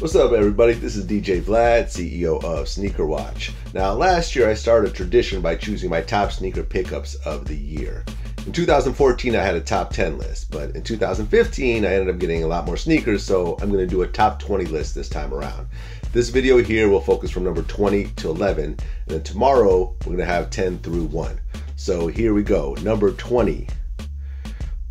What's up everybody, this is DJ Vlad, CEO of Sneaker Watch. Now last year I started a tradition by choosing my top sneaker pickups of the year. In 2014 I had a top 10 list, but in 2015 I ended up getting a lot more sneakers, so I'm going to do a top 20 list this time around. This video here will focus from number 20 to 11, and then tomorrow we're going to have 10 through 1. So here we go, number 20.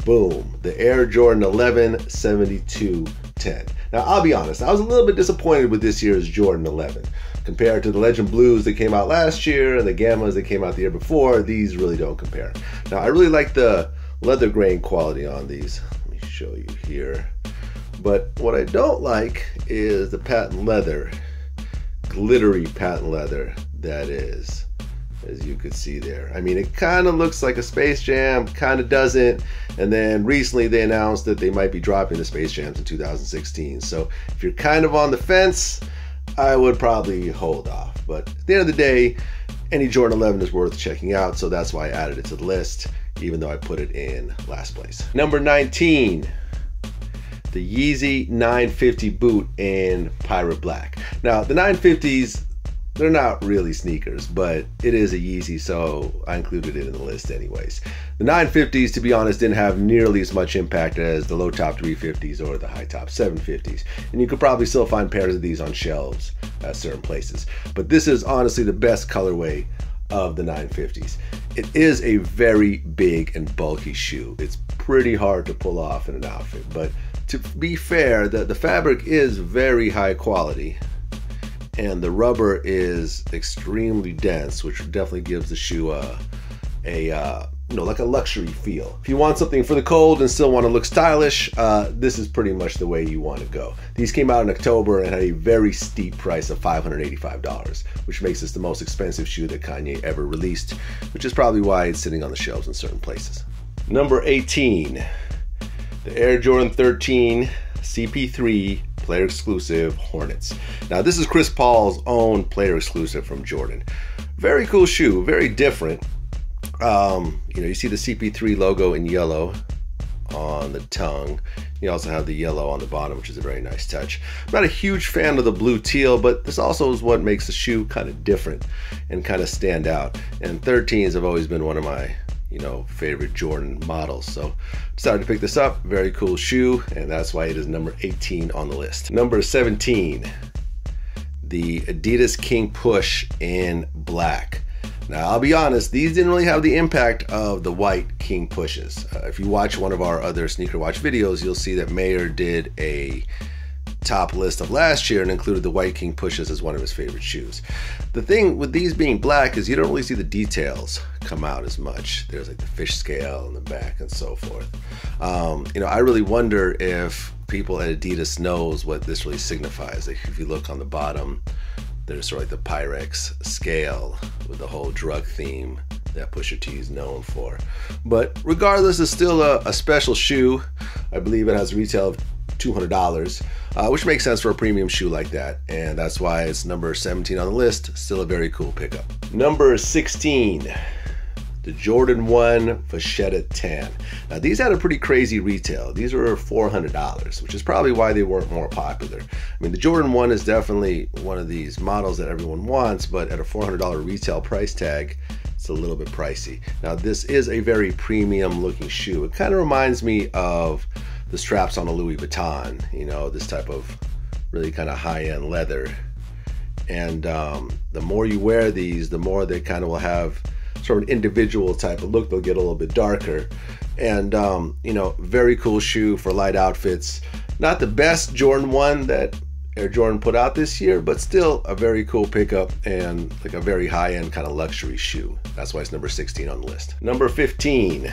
Boom, the Air Jordan 11 72 10. Now I'll be honest, I was a little bit disappointed with this year's Jordan 11. Compared to the Legend Blues that came out last year and the Gammas that came out the year before, these really don't compare. Now I really like the leather grain quality on these. Let me show you here. But what I don't like is the patent leather, glittery patent leather that is, as you could see there. I mean, it kind of looks like a Space Jam, kind of doesn't, and then recently they announced that they might be dropping the Space Jams in 2016, so if you're kind of on the fence, I would probably hold off. But at the end of the day, any Jordan 11 is worth checking out, so that's why I added it to the list, even though I put it in last place. Number 19. The Yeezy 950 boot in Pirate Black. Now, the 950s, they're not really sneakers, but it is a Yeezy, so I included it in the list anyways. The 950s, to be honest, didn't have nearly as much impact as the low top 350s or the high top 750s. And you could probably still find pairs of these on shelves at certain places. But this is honestly the best colorway of the 950s. It is a very big and bulky shoe. It's pretty hard to pull off in an outfit, but to be fair, the fabric is very high quality. And the rubber is extremely dense, which definitely gives the shoe like a luxury feel. If you want something for the cold and still want to look stylish, this is pretty much the way you want to go. These came out in October and had a very steep price of $585, which makes this the most expensive shoe that Kanye ever released, which is probably why it's sitting on the shelves in certain places. Number 18, the Air Jordan 13 CP3 player exclusive Hornets. Now this is Chris Paul's own player exclusive from Jordan. Very cool shoe, very different. You see the CP3 logo in yellow on the tongue. You also have the yellow on the bottom, which is a very nice touch. I'm not a huge fan of the blue teal, but this also is what makes the shoe kind of different and kind of stand out. And 13s have always been one of my favorite Jordan models. So decided to pick this up, very cool shoe, and that's why it is number 18 on the list. Number 17, the Adidas King Push in black. Now I'll be honest, these didn't really have the impact of the white King Pushes. If you watch one of our other Sneaker Watch videos, you'll see that Mayer did a top list of last year and included the white King Pushes as one of his favorite shoes. The thing with these being black is you don't really see the details come out as much. There's like the fish scale in the back and so forth. I really wonder if people at Adidas knows what this really signifies. Like if you look on the bottom, there's sort of like the Pyrex scale with the whole drug theme that Pusher T is known for. But regardless, it's still a special shoe. I believe it has retail of $200, which makes sense for a premium shoe like that, and that's why it's number 17 on the list. Still a very cool pickup. Number 16, the Jordan 1 Vachetta Tan. Now these had a pretty crazy retail. These were $400, which is probably why they weren't more popular. I mean, the Jordan 1 is definitely one of these models that everyone wants, but at a $400 retail price tag, it's a little bit pricey. Now this is a very premium looking shoe. It kind of reminds me of the straps on a Louis Vuitton, this type of really kind of high-end leather. And the more you wear these, the more they kind of will have sort of an individual type of look. They'll get a little bit darker. And, very cool shoe for light outfits. Not the best Jordan 1 that Air Jordan put out this year, but still a very cool pickup and like a very high-end kind of luxury shoe. That's why it's number 16 on the list. Number 15.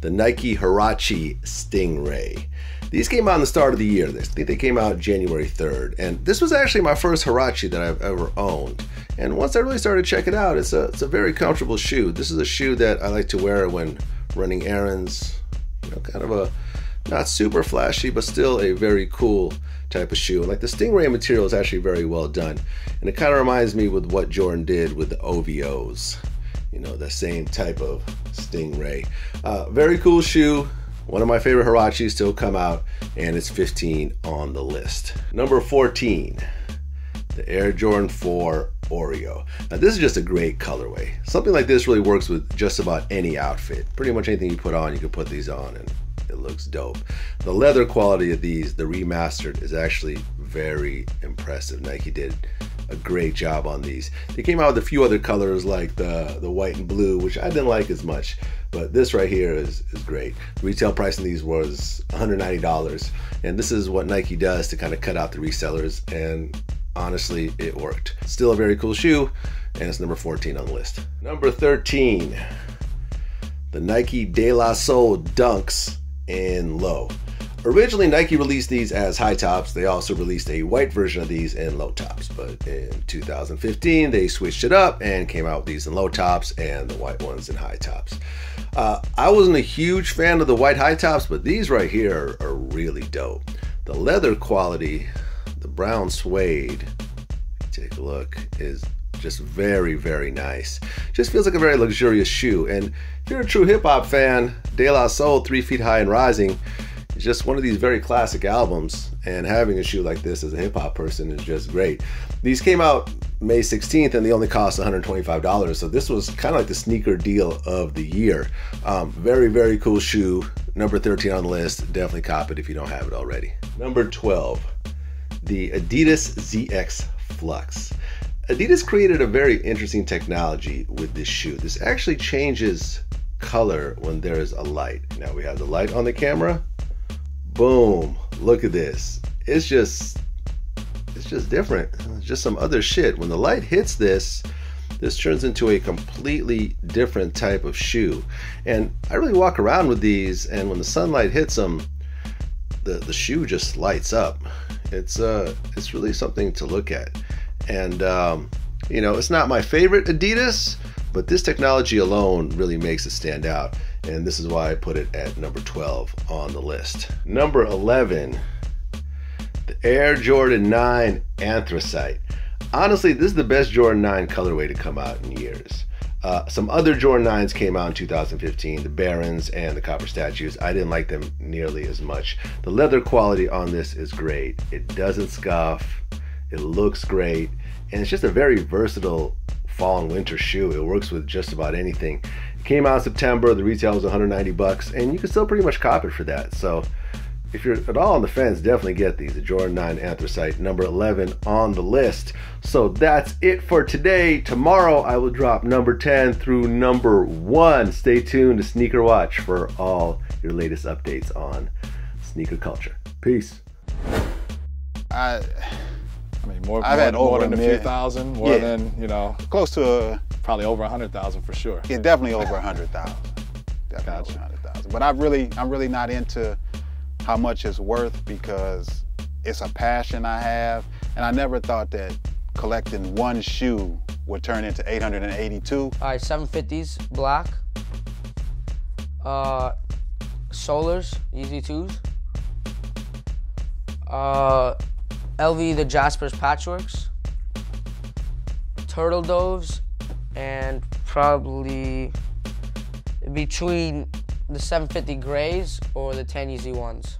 The Nike Huarache Stingray. These came out in the start of the year. I think they came out January 3rd. And this was actually my first Huarache that I've ever owned. And once I really started to check it out, it's a very comfortable shoe. This is a shoe that I like to wear when running errands. Kind of a not super flashy, but still a very cool type of shoe. And like the Stingray material is actually very well done. And it kind of reminds me with what Jordan did with the OVOs. The same type of Stingray. Very cool shoe, One of my favorite Huaraches still come out, and it's 15 on the list. Number 14, the Air Jordan 4 Oreo. Now this is just a great colorway. Something like this really works with just about any outfit. Pretty much anything you put on, you can put these on and it looks dope. The leather quality of these, the remastered, is actually very impressive. Nike did a great job on these. They came out with a few other colors like the white and blue, which I didn't like as much, but this right here is great. The retail price on these was $190, and this is what Nike does to kind of cut out the resellers, and honestly, it worked. Still a very cool shoe, and it's number 14 on the list. Number 13, the Nike De La Soul Dunks in low. Originally, Nike released these as high tops. They also released a white version of these in low tops, but in 2015, they switched it up and came out with these in low tops and the white ones in high tops. I wasn't a huge fan of the white high tops, but these right here are really dope. The leather quality, the brown suede, take a look, is just very, very nice. Just feels like a very luxurious shoe. And if you're a true hip hop fan, De La Soul, 3 Feet High and Rising, it's just one of these very classic albums, and having a shoe like this as a hip hop person is just great. These came out May 16th and they only cost $125, so this was kind of like the sneaker deal of the year. Very, very cool shoe. Number 13 on the list. Definitely cop it if you don't have it already. Number 12, the Adidas ZX Flux. Adidas created a very interesting technology with this shoe. This actually changes color when there is a light. Now we have the light on the camera. Boom, look at this. It's just different. It's just some other shit. When the light hits this, this turns into a completely different type of shoe. And I really walk around with these, and when the sunlight hits them, the shoe just lights up. It's really something to look at. And you know, it's not my favorite Adidas, but this technology alone really makes it stand out. And this is why I put it at number 12 on the list. Number 11, the Air Jordan 9 Anthracite. Honestly, this is the best Jordan 9 colorway to come out in years. Some other Jordan 9s came out in 2015, the Barons and the Copper Statues. I didn't like them nearly as much. The leather quality on this is great. It doesn't scuff, it looks great, and it's just a very versatile fall and winter shoe. It works with just about anything. It came out in September, the retail was $190, and you can still pretty much cop it for that. So if you're at all on the fence, definitely get these, the Jordan 9 Anthracite, number 11 on the list. So that's it for today. Tomorrow I will drop number 10 through number 1. Stay tuned to Sneaker Watch for all your latest updates on sneaker culture. Peace. I've had more than a few thousand, you know, close to probably over 100,000 for sure. Yeah, definitely over 100,000. Definitely over 100,000. But I'm really not into how much it's worth, because it's a passion I have, and I never thought that collecting one shoe would turn into 882. All right, 750s black, Solars, Yeezy 2s. LV, the Jasper's Patchworks, Turtle Doves, and probably between the 750 grays or the 10 Yeezy 1s.